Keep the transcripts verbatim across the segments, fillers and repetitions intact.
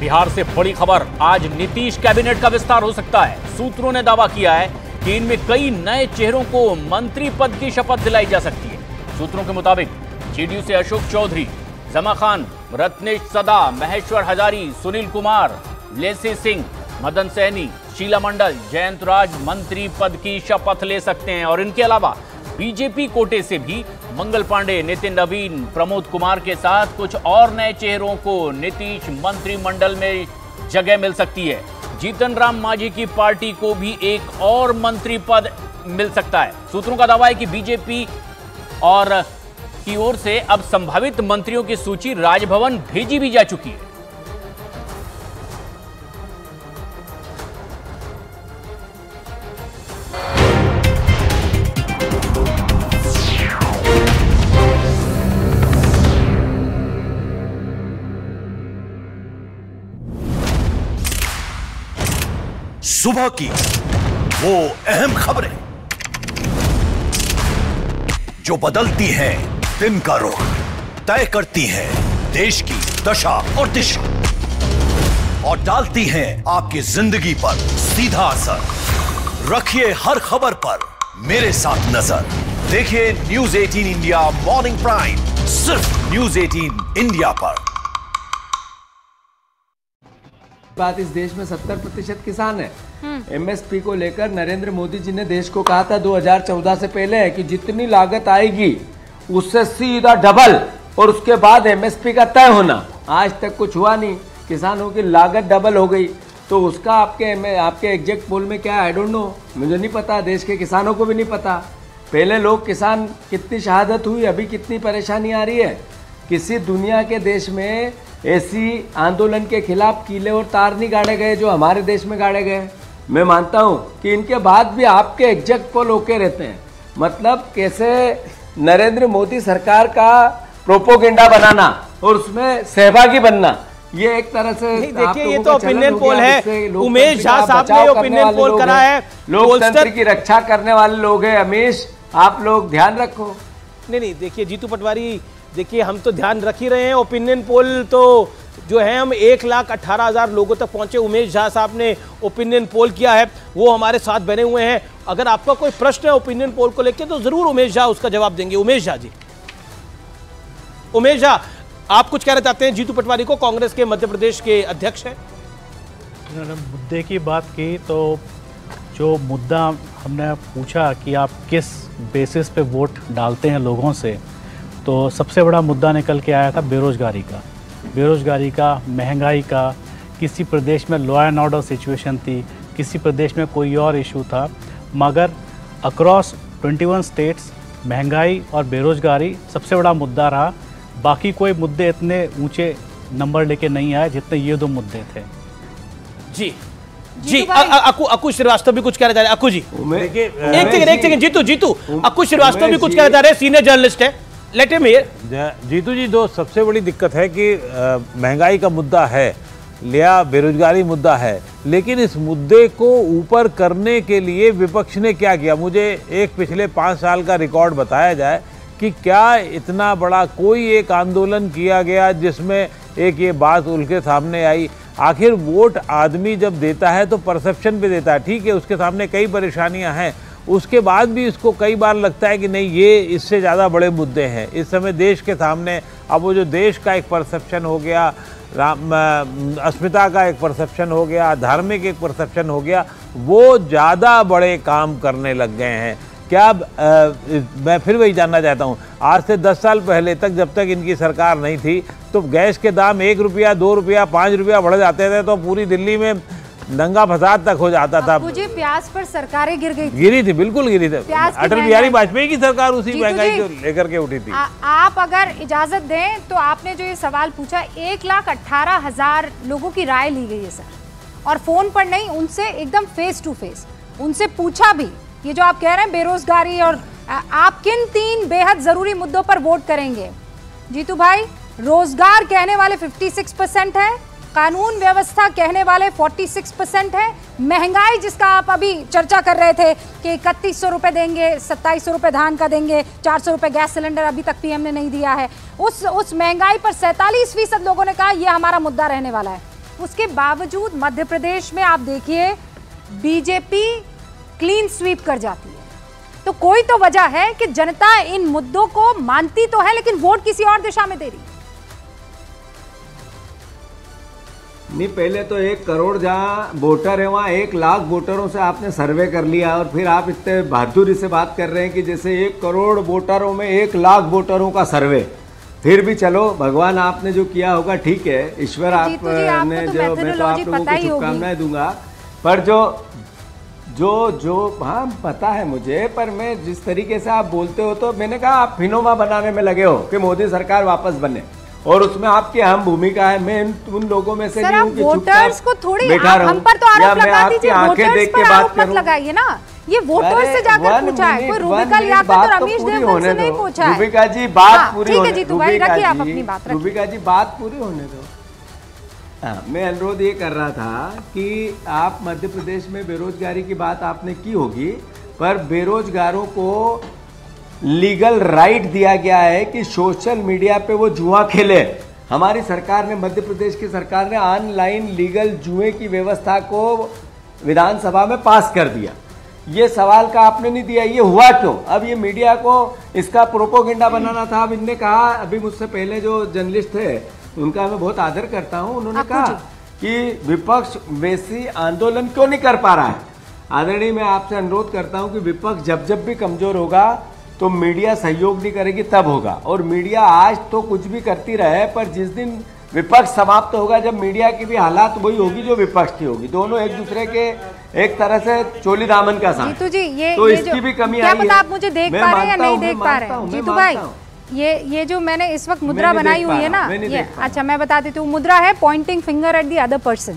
बिहार से बड़ी खबर, आज नीतीश कैबिनेट का विस्तार हो सकता है। सूत्रों ने दावा किया है कि इनमें कई नए चेहरों को मंत्री पद की शपथ दिलाई जा सकती है। सूत्रों के मुताबिक जेडीयू से अशोक चौधरी, जमा खान, रत्नेश सदा, महेश्वर हजारी, सुनील कुमार, लेसी सिंह, मदन सैनी, शीला मंडल, जयंतराज मंत्री पद की शपथ ले सकते हैं। और इनके अलावा बीजेपी कोटे से भी मंगल पांडे, नितिन नवीन, प्रमोद कुमार के साथ कुछ और नए चेहरों को नीतीश मंत्रिमंडल में जगह मिल सकती है। जीतन राम मांझी की पार्टी को भी एक और मंत्री पद मिल सकता है। सूत्रों का दावा है कि बीजेपी और की ओर से अब संभावित मंत्रियों की सूची राजभवन भेजी भी जा चुकी है। सुबह की वो अहम खबरें जो बदलती हैं दिन का रुख, तय करती हैं देश की दशा और दिशा और डालती हैं आपकी जिंदगी पर सीधा असर। रखिए हर खबर पर मेरे साथ नजर, देखिए न्यूज़ अठारह इंडिया मॉर्निंग प्राइम सिर्फ न्यूज़ अठारह इंडिया पर। बात, इस देश में सत्तर प्रतिशत किसान है। एमएसपी को लेकर नरेंद्र मोदी जी ने देश को कहा था दो हज़ार चौदह से पहले कि जितनी लागत आएगी उससे सीधा डबल और उसके बाद एमएसपी का तय होना। आज तक कुछ हुआ नहीं, किसानों की लागत डबल हो गई। तो उसका आपके आपके एग्जैक्ट पोल में क्या, आई डोंट नो, मुझे नहीं पता, देश के किसानों को भी नहीं पता। पहले लोग किसान, कितनी शहादत हुई, अभी कितनी परेशानी आ रही है। किसी दुनिया के देश में ऐसी आंदोलन के खिलाफ कीले और तार नहीं गाड़े गए जो हमारे देश में गाड़े गए। मैं मानता हूं कि इनके बाद भी आपके एग्जैक्ट पोल होके रहते हैं। मतलब कैसे नरेंद्र मोदी सरकार का प्रोपोगेंडा बनाना और उसमें सहभागी बनना, ये एक तरह से देखिए ये तो ओपिनियन पोल है। उमेश झा साहब ने ओपिनियन पोल करा है। लोकतंत्र की रक्षा करने वाले लोग हैं उमेश, आप लोग ध्यान रखो। नहीं नहीं देखिए जीतू पटवारी, देखिए हम तो ध्यान रख ही रहे हैं। ओपिनियन पोल तो जो है हम एक लाख अट्ठारह हज़ार लोगों तक पहुंचे। उमेश झा साहब ने ओपिनियन पोल किया है, वो हमारे साथ बने हुए हैं। अगर आपका कोई प्रश्न है ओपिनियन पोल को लेकर तो ज़रूर उमेश झा उसका जवाब देंगे। उमेश झा जी, उमेश झा आप कुछ कहना चाहते हैं? जीतू पटवारी को कांग्रेस के मध्य प्रदेश के अध्यक्ष हैं। मुद्दे की बात की तो जो मुद्दा हमने पूछा कि आप किस बेसिस पे वोट डालते हैं लोगों से, तो सबसे बड़ा मुद्दा निकल के आया था बेरोज़गारी का, बेरोज़गारी का, महंगाई का। किसी प्रदेश में लॉ एंड ऑर्डर सिचुएशन थी, किसी प्रदेश में कोई और इशू था, मगर अक्रॉस इक्कीस स्टेट्स महंगाई और बेरोज़गारी सबसे बड़ा मुद्दा रहा। बाकी कोई मुद्दे इतने ऊंचे नंबर लेके नहीं आए जितने ये दो मुद्दे थे। जी जी, अकु श्रीवास्तव भी कुछ कहना चाह रहे हैं। अकु जी एक सेकंड एक सेकंड, जीतू जीतू अकु श्रीवास्तव भी कुछ कहना चाह रहे हैं, सीनियर जर्नलिस्ट है। Let him here. Jitu ji, दो सबसे बड़ी दिक्कत है कि महंगाई का मुद्दा है या बेरोजगारी मुद्दा है, लेकिन इस मुद्दे को ऊपर करने के लिए विपक्ष ने क्या किया? मुझे एक पिछले पाँच साल का रिकॉर्ड बताया जाए कि क्या इतना बड़ा कोई एक आंदोलन किया गया जिसमें एक ये बात उनके सामने आई। आखिर वोट आदमी जब देता है तो परसेप्शन पे देता है, ठीक है, उसके सामने कई परेशानियां हैं, उसके बाद भी इसको कई बार लगता है कि नहीं ये इससे ज़्यादा बड़े मुद्दे हैं इस समय देश के सामने। अब वो जो देश का एक परसेप्शन हो गया, राम अस्मिता का एक परसेप्शन हो गया, धार्मिक एक परसेप्शन हो गया, वो ज़्यादा बड़े काम करने लग गए हैं। क्या आ, मैं फिर वही जानना चाहता हूँ, आज से दस साल पहले तक जब तक इनकी सरकार नहीं थी तो गैस के दाम एक रुपया दो रुपया पाँच रुपया बढ़ जाते थे तो पूरी दिल्ली में दंगा फसाद तक हो जाता था। मुझे प्याज पर सरकारें गिर गई गिरी थी, बिल्कुल गिरी थी। अटल बिहारी वाजपेयी की सरकार उसी महंगाई को लेकर के उठी थी। आ, आप अगर इजाजत दें तो आपने जो ये सवाल पूछा, एक लाख अट्ठारह हजार लोगों की राय ली गई है सर, और फोन पर नहीं, उनसे एकदम फेस टू फेस उनसे पूछा भी। ये जो आप कह रहे हैं बेरोजगारी और आप किन तीन बेहद जरूरी मुद्दों पर वोट करेंगे जीतू भाई, रोजगार कहने वाले छप्पन परसेंट है, कानून व्यवस्था कहने वाले छियालीस परसेंट है, महंगाई जिसका आप अभी चर्चा कर रहे थे कि इकतीस सौ रुपये देंगे, सत्ताईस सौ रुपये धान का देंगे, चार सौ रुपये गैस सिलेंडर अभी तक पीएम ने नहीं दिया है, उस उस महंगाई पर सैंतालीस फीसद लोगों ने कहा यह हमारा मुद्दा रहने वाला है। उसके बावजूद मध्य प्रदेश में आप देखिए बीजेपी क्लीन स्वीप कर जाती है। तो कोई तो वजह है कि जनता इन मुद्दों को मानती तो है लेकिन वोट किसी और दिशा में दे रही है। नहीं, पहले तो एक करोड़ जहाँ वोटर है वहाँ एक लाख वोटरों से आपने सर्वे कर लिया और फिर आप इतने बहादुरी से बात कर रहे हैं कि जैसे एक करोड़ वोटरों में एक लाख वोटरों का सर्वे। फिर भी चलो भगवान आपने जो किया होगा ठीक है, ईश्वर आपने जो, मैं तो आप लोगों को शुभकामनाएं दूंगा, पर जो जो जो हाँ पता है मुझे, पर मैं जिस तरीके से आप बोलते हो तो मैंने कहा आप फिनोमा बनाने में लगे हो कि मोदी सरकार वापस बने और उसमें आपकी अहम भूमिका है। मैं उन लोगों में से नहीं हूं कि वोटर्स को थोड़ी आप हम पर तो आरोप लगा दीजिए, आंखें देख के बात मत लगाइए ना, ये वोटर्स से जाकर पूछा है, कोई रूबिका लियाकत और रमेश देवगन से नहीं पूछा है। रूबिका जी बात पूरी होने दो, ठीक है जीतू भाई रखिए आप अपनी बात, रूबिका जी बात पूरी होने दो। मैं अनुरोध ये कर रहा था कि आप मध्य प्रदेश में बेरोजगारी की बात आपने की होगी, पर बेरोजगारों को लीगल राइट दिया गया है कि सोशल मीडिया पे वो जुआ खेले। हमारी सरकार ने, मध्य प्रदेश की सरकार ने ऑनलाइन लीगल जुए की व्यवस्था को विधानसभा में पास कर दिया। ये सवाल का आपने नहीं दिया, ये हुआ क्यों? अब ये मीडिया को इसका प्रोपोगेंडा बनाना था। अब इनने कहा, अभी मुझसे पहले जो जर्नलिस्ट थे उनका मैं बहुत आदर करता हूँ, उन्होंने कहा कि विपक्ष वैसी आंदोलन क्यों नहीं कर पा रहा है। आदरणीय, मैं आपसे अनुरोध करता हूँ कि विपक्ष जब जब भी कमजोर होगा तो मीडिया सहयोग नहीं करेगी तब होगा, और मीडिया आज तो कुछ भी करती रहे पर जिस दिन विपक्ष समाप्त होगा, जब मीडिया की भी हालात वही होगी जो विपक्ष की होगी, दोनों एक दूसरे के एक तरह से चोली दामन का साथ। जीतू जी, ये तो ये इसकी भी कमी आई है, क्या आप मुझे देख पा रहे हैं या नहीं देख पा रहे हैं? जीतू भाई, ये ये जो मैंने इस वक्त मुद्रा बनाई हुई है ना, ये अच्छा मैं बता देती हूँ, मुद्रा है pointing finger at the other person,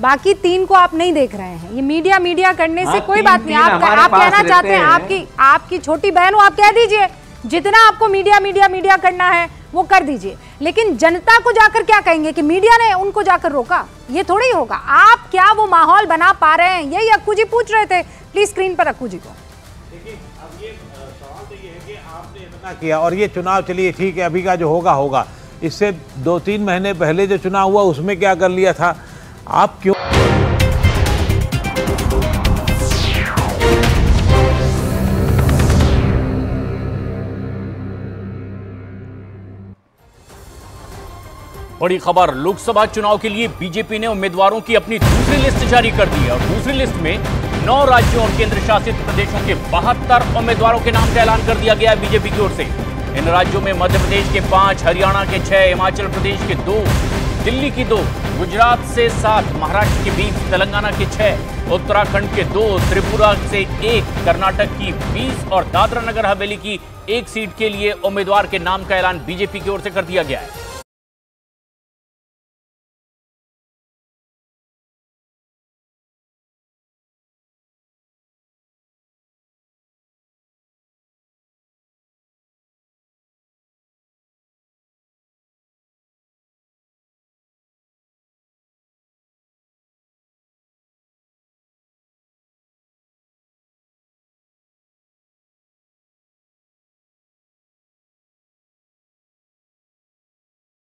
बाकी तीन को आप नहीं देख रहे हैं। ये मीडिया मीडिया करने से कोई बात नहीं, आप आप कहना चाहते हैं, आपकी आपकी छोटी बहन हो, आप कह दीजिए जितना आपको मीडिया मीडिया मीडिया करना है वो कर दीजिए, लेकिन जनता को जाकर क्या कहेंगे कि मीडिया ने उनको जाकर रोका, ये थोड़ी होगा। आप क्या वो माहौल बना पा रहे हैं, यही अक्कू जी पूछ रहे थे। प्लीज स्क्रीन पर अक्कू जी को देखिए, आपने इतना किया और ये चुनाव, चलिए ठीक है अभी का जो होगा होगा, इससे दो तीन महीने पहले जो चुनाव हुआ उसमें क्या कर लिया था आप क्यों? बड़ी खबर, लोकसभा चुनाव के लिए बीजेपी ने उम्मीदवारों की अपनी दूसरी लिस्ट जारी कर दी है और दूसरी लिस्ट में नौ राज्यों और केंद्र शासित प्रदेशों के बहत्तर उम्मीदवारों के नाम का ऐलान कर दिया गया है बीजेपी की ओर से। इन राज्यों में मध्य प्रदेश के पांच, हरियाणा के छह, हिमाचल प्रदेश के दो, दिल्ली की दो, गुजरात से सात, महाराष्ट्र के बीस, तेलंगाना के छह, उत्तराखंड के दो, त्रिपुरा से एक, कर्नाटक की बीस और दादरा नगर हवेली की एक सीट के लिए उम्मीदवार के नाम का ऐलान बीजेपी की ओर से कर दिया गया है।